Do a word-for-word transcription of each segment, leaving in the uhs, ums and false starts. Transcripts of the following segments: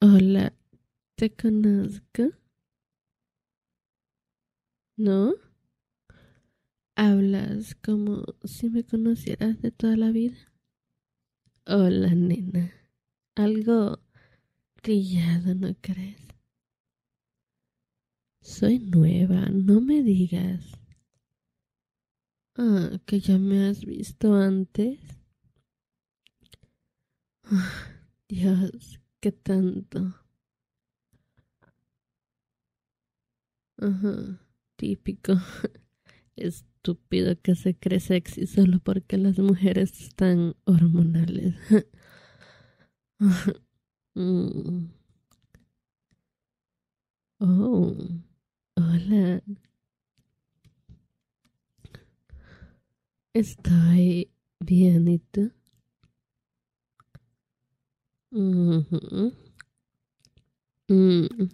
Hola, ¿te conozco? ¿No? Hablas como si me conocieras de toda la vida. Hola, nena. Algo trillado, ¿no crees? Soy nueva, no me digas. Ah, ¿que ya me has visto antes? Oh, Dios, qué tanto. Ajá, típico. Estúpido que se cree sexy solo porque las mujeres están hormonales. Oh, hola. Estoy bien, ¿y tú? Ujú. Mm,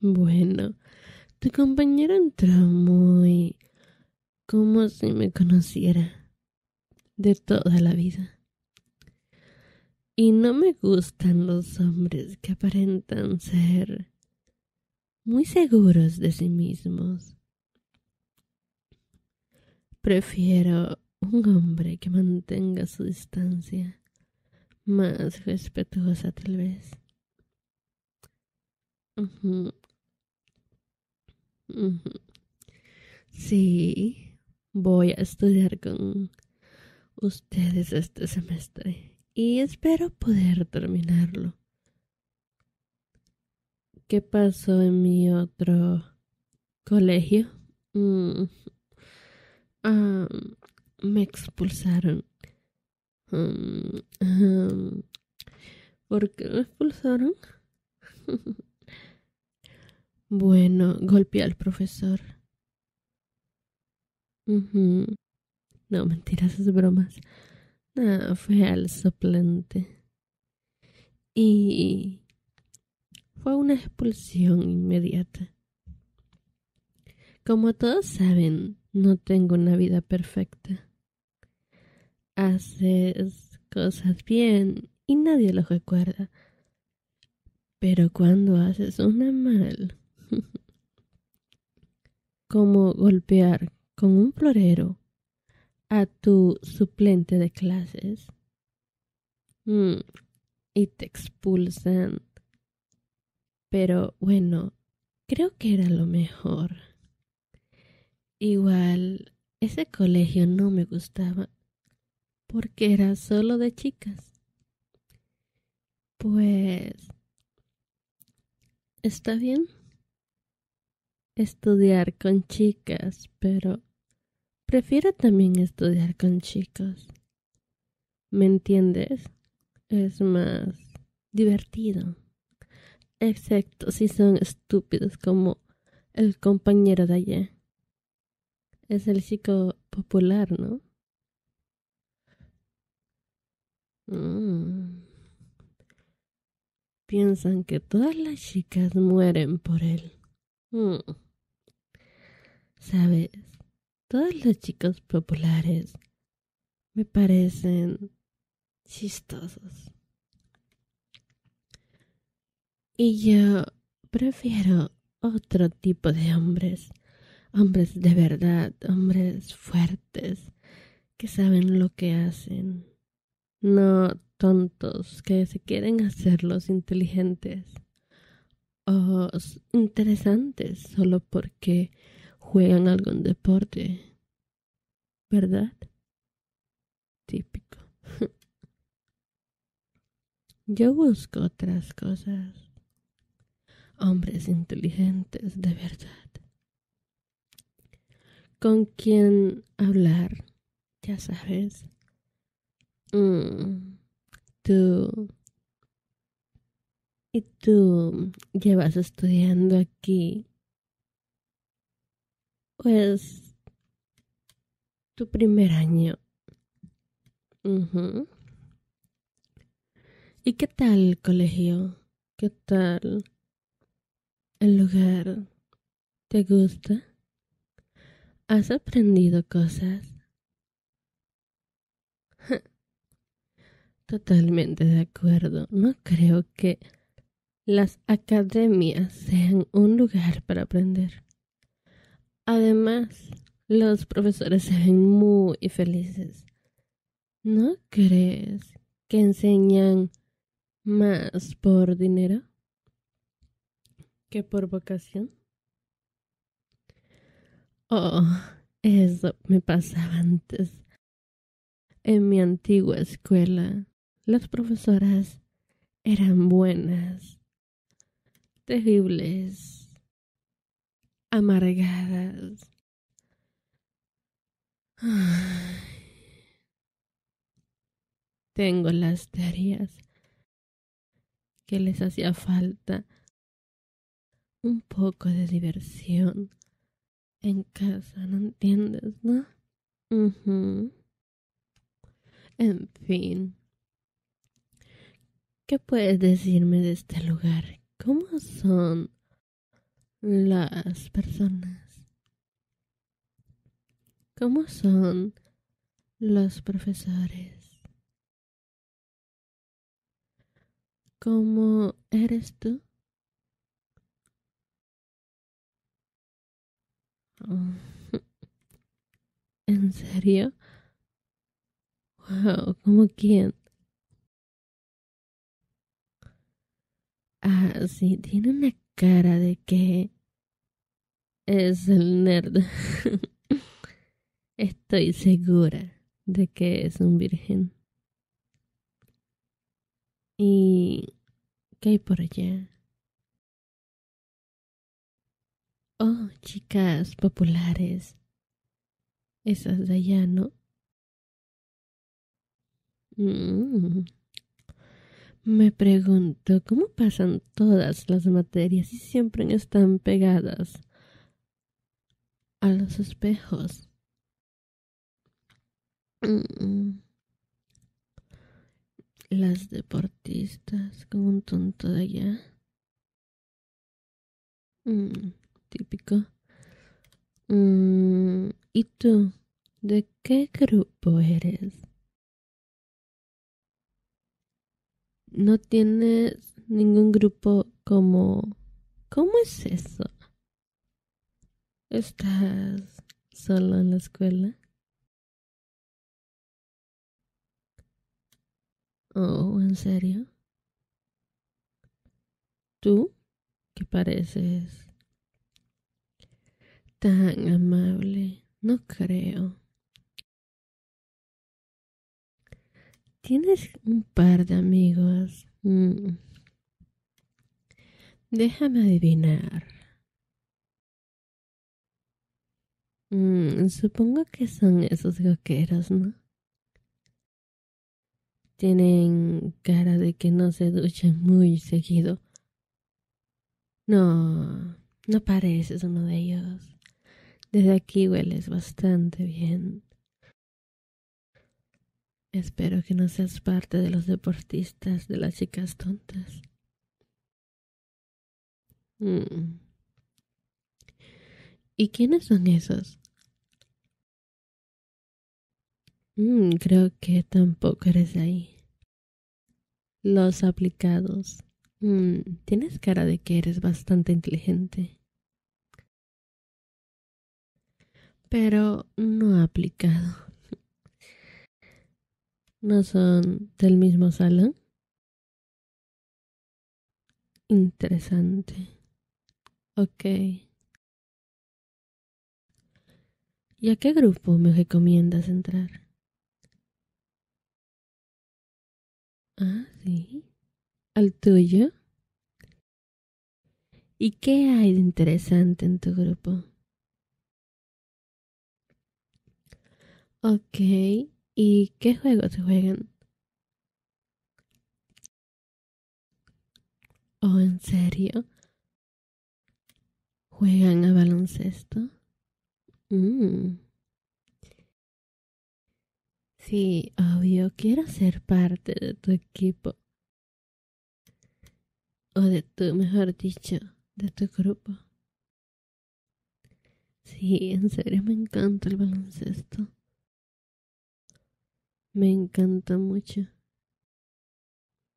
Bueno, tu compañero entró muy como si me conociera de toda la vida. Y no me gustan los hombres que aparentan ser muy seguros de sí mismos. Prefiero un hombre que mantenga su distancia, más respetuosa tal vez. Ujú, ujú. Sí, voy a estudiar con ustedes este semestre y espero poder terminarlo. ¿Qué pasó en mi otro colegio? Mm, ah, Me expulsaron. Mm, ah, ¿Por qué me expulsaron? Bueno, golpeé al profesor. Ujú. No, mentiras, es bromas. No, fue al suplente. Y fue una expulsión inmediata. Como todos saben, no tengo una vida perfecta. Haces cosas bien y nadie lo recuerda. Pero cuando haces una mal, como golpear con un florero a tu suplente de clases, mm, y te expulsan. Pero bueno, creo que era lo mejor. Igual, ese colegio no me gustaba porque era solo de chicas. Pues está bien estudiar con chicas, pero prefiero también estudiar con chicos. ¿Me entiendes? Es más divertido. Excepto si son estúpidos como el compañero de allá. Es el chico popular, ¿no? Mm. Piensan que todas las chicas mueren por él. Mm. ¿Sabes? Todos los chicos populares me parecen chistosos. Y yo prefiero otro tipo de hombres, hombres de verdad, hombres fuertes, que saben lo que hacen, no tontos que se quieren hacer los inteligentes o s- interesantes solo porque juegan algún deporte, ¿verdad? Típico. Yo busco otras cosas, hombres inteligentes de verdad, con quien hablar, ya sabes. Mm, tú y tú llevas estudiando aquí, pues, tu primer año. Ujú. ¿Y qué tal el colegio? ¿Qué tal el lugar? ¿Te gusta? ¿Has aprendido cosas? Totalmente de acuerdo. No creo que las academias sean un lugar para aprender. Además, los profesores se ven muy felices. ¿No crees que enseñan más por dinero que por vocación? Oh, eso me pasaba antes. En mi antigua escuela, las profesoras eran buenas, terribles, amargadas. Ay, tengo las tareas que les hacía falta un poco de diversión en casa, ¿no entiendes, no? Uh-huh. En fin, ¿qué puedes decirme de este lugar? ¿Cómo son las personas? ¿Cómo son los profesores? ¿Cómo eres tú? Oh. ¿En serio? Wow, ¿cómo quién? Ah, sí, tiene una cara de que es el nerd. Estoy segura de que es un virgen. ¿Y qué hay por allá? Oh, chicas populares. Esas de allá, ¿no? Mm. Me pregunto, ¿cómo pasan todas las materias y siempre están pegadas a los espejos? Mm. Las deportistas, como un tonto de allá. Mm. Típico. Mm. ¿Y tú? ¿De qué grupo eres? ¿No tienes ningún grupo como... ¿Cómo es eso? ¿Estás solo en la escuela? Oh, ¿en serio? ¿Tú? Que pareces tan amable. No creo. Tienes un par de amigos. Mm. Déjame adivinar. Mm, supongo que son esos goqueros, ¿no? Tienen cara de que no se duchan muy seguido. No, no pareces uno de ellos. Desde aquí hueles bastante bien. Espero que no seas parte de los deportistas, de las chicas tontas. Mm. ¿Y quiénes son esos? Mm, creo que tampoco eres ahí. Los aplicados. Mm, tienes cara de que eres bastante inteligente. Pero no aplicado. ¿No son del mismo salón? Interesante. Ok. ¿Y a qué grupo me recomiendas entrar? Ah, sí. ¿Al tuyo? ¿Y qué hay de interesante en tu grupo? Ok. ¿Y qué juegos juegan? ¿Oh, en serio? ¿Juegan a baloncesto? Mm. Sí, obvio, quiero ser parte de tu equipo. O de tu, mejor dicho, de tu grupo. Sí, en serio, me encanta el baloncesto. Me encanta mucho.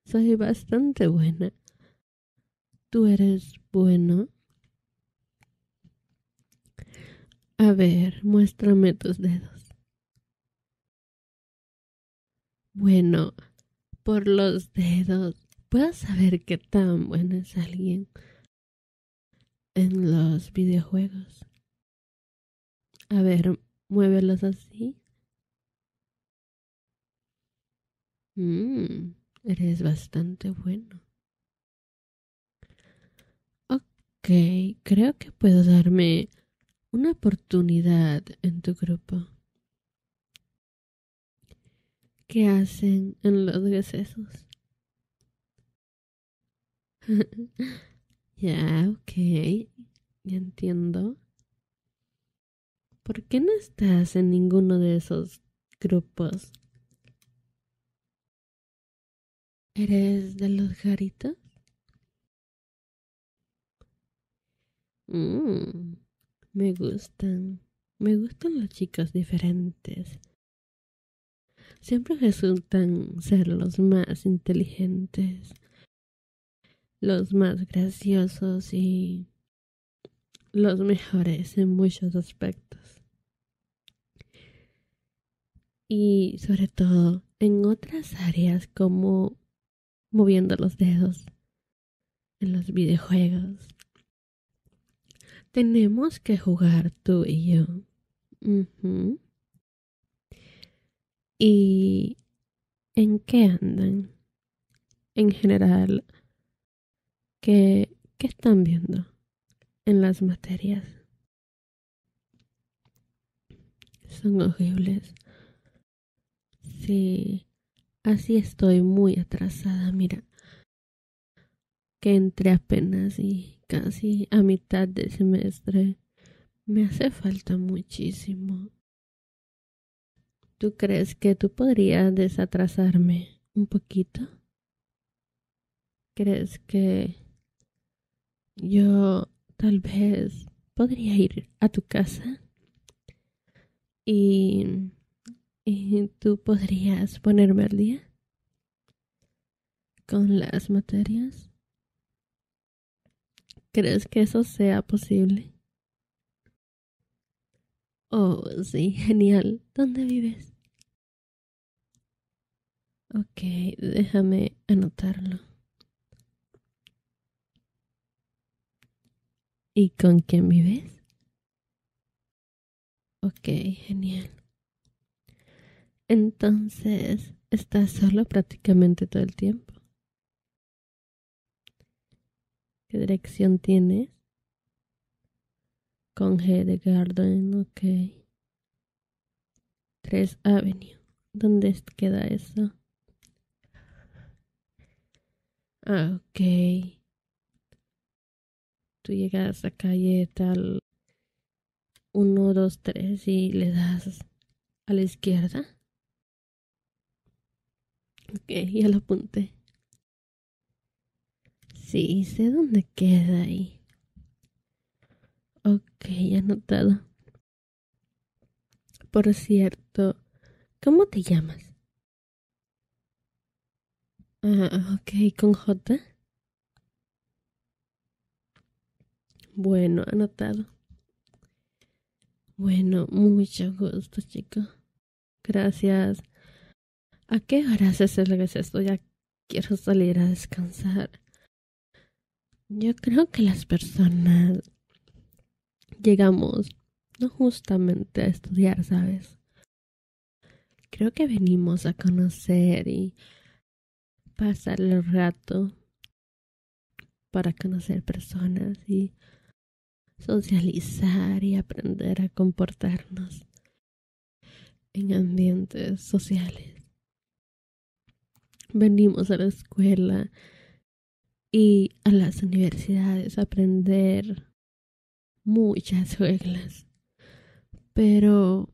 Soy bastante buena. Tú eres bueno. A ver, muéstrame tus dedos. Bueno, por los dedos. ¿Puedo saber qué tan bueno es alguien en los videojuegos? A ver, muévelos así. Mmm, eres bastante bueno. Ok, creo que puedo darme una oportunidad en tu grupo. ¿Qué hacen en los recesos? Ya, ok, ya entiendo. ¿Por qué no estás en ninguno de esos grupos? ¿Eres de los garitos? Mmm, me gustan, me gustan los chicos diferentes. Siempre resultan ser los más inteligentes, los más graciosos y los mejores en muchos aspectos. Y sobre todo en otras áreas como moviendo los dedos en los videojuegos. Tenemos que jugar tú y yo. Uh-huh. ¿Y en qué andan? En general, ¿qué, qué están viendo en las materias? Son horribles. Sí, así estoy muy atrasada, mira. Que entré apenas y casi a mitad de semestre. Me hace falta muchísimo. ¿Tú crees que tú podrías desatrasarme un poquito? ¿Crees que yo tal vez podría ir a tu casa? Y... ¿Y tú podrías ponerme al día con las materias? ¿Crees que eso sea posible? Oh, sí, genial. ¿Dónde vives? Ok, déjame anotarlo. ¿Y con quién vives? Ok, genial. Entonces, ¿estás solo prácticamente todo el tiempo? ¿Qué dirección tienes? Con G de Garden, ok. tres Avenue. ¿Dónde queda eso? Ah, ok. Tú llegas a calle tal uno, dos, tres y le das a la izquierda. Ok, ya lo apunté. Sí, sé dónde queda ahí. Ok, anotado. Por cierto, ¿cómo te llamas? Ah, ok, ¿con J? Bueno, anotado. Bueno, mucho gusto, chico. Gracias. ¿A qué horas es el receso? Ya quiero salir a descansar. Yo creo que las personas llegamos no justamente a estudiar, ¿sabes? Creo que venimos a conocer y pasar el rato para conocer personas y socializar y aprender a comportarnos en ambientes sociales. Venimos a la escuela y a las universidades a aprender muchas reglas, pero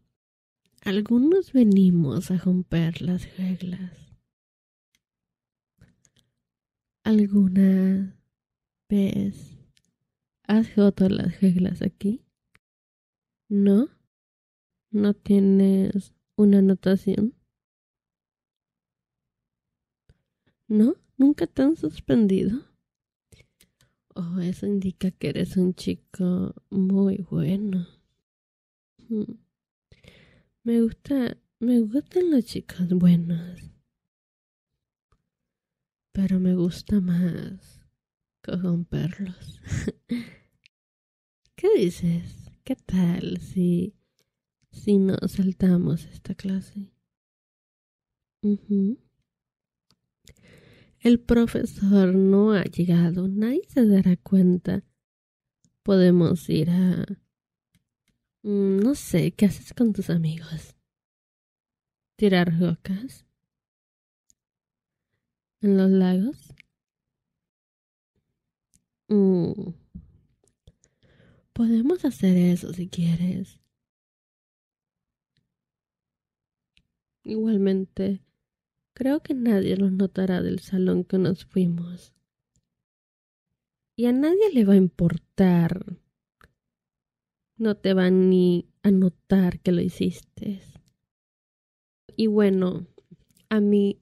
algunos venimos a romper las reglas. ¿Alguna vez has roto las reglas aquí? ¿No? ¿No tienes una anotación? ¿No? ¿Nunca te han suspendido? Oh, eso indica que eres un chico muy bueno. Hmm. Me gusta, me gustan los chicos buenos. Pero me gusta más cogerlos. ¿Qué dices? ¿Qué tal si, si nos saltamos esta clase? Uh-huh. El profesor no ha llegado, nadie se dará cuenta. Podemos ir a... No sé, ¿qué haces con tus amigos? ¿Tirar rocas? ¿En los lagos? Mm. Podemos hacer eso si quieres. Igualmente, creo que nadie nos notará del salón que nos fuimos. Y a nadie le va a importar. No te van ni a notar que lo hiciste. Y bueno, a mí...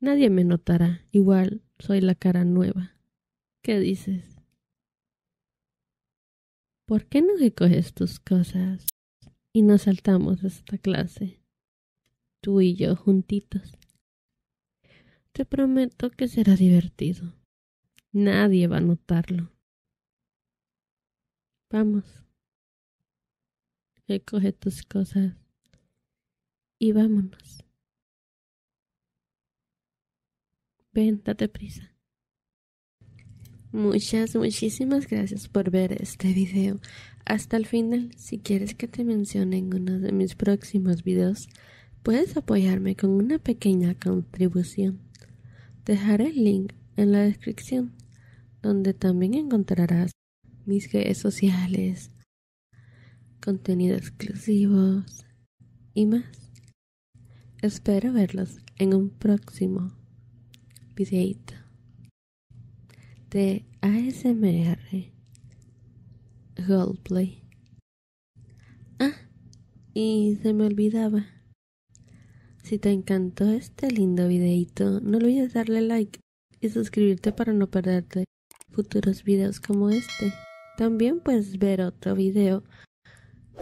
nadie me notará. Igual soy la cara nueva. ¿Qué dices? ¿Por qué no recoges tus cosas y nos saltamos esta clase? Tú y yo juntitos. Te prometo que será divertido. Nadie va a notarlo. Vamos. Recoge tus cosas y vámonos. Ven, date prisa. Muchas, muchísimas gracias por ver este video hasta el final. Si quieres que te mencione en uno de mis próximos videos, puedes apoyarme con una pequeña contribución. Dejaré el link en la descripción, donde también encontrarás mis redes sociales, contenido exclusivo y más. Espero verlos en un próximo videíto de A S M R Roleplay. Ah, y se me olvidaba. Si te encantó este lindo videíto, no olvides darle like y suscribirte para no perderte futuros videos como este. También puedes ver otro video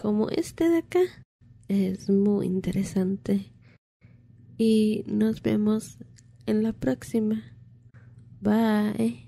como este de acá. Es muy interesante. Y nos vemos en la próxima. Bye.